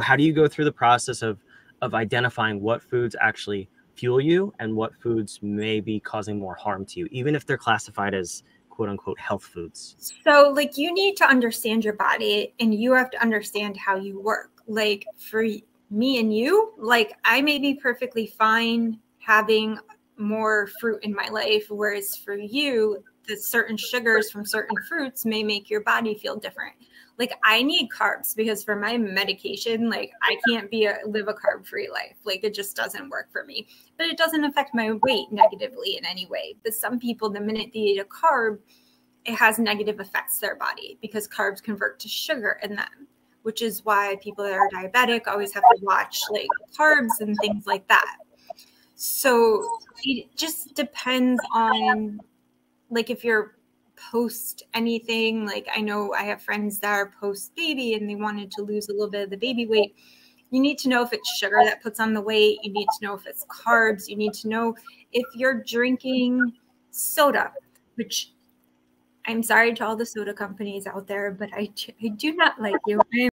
how do you go through the process of identifying what foods actually fuel you and what foods may be causing more harm to you, even if they're classified as quote unquote health foods? So like, you need to understand your body and you have to understand how you work. Like for me and you, like I may be perfectly fine having more fruit in my life, whereas for you, the certain sugars from certain fruits may make your body feel different. Like I need carbs because for my medication, like I can't live a carb-free life. Like it just doesn't work for me, but it doesn't affect my weight negatively in any way. But some people, the minute they eat a carb, it has negative effects to their body because carbs convert to sugar in them, which is why people that are diabetic always have to watch like carbs and things like that. So it just depends on like if you're post anything. Like I know I have friends that are post baby and they wanted to lose a little bit of the baby weight. You need to know if it's sugar that puts on the weight. You need to know if it's carbs. You need to know if you're drinking soda, which I'm sorry to all the soda companies out there, but I do not like you.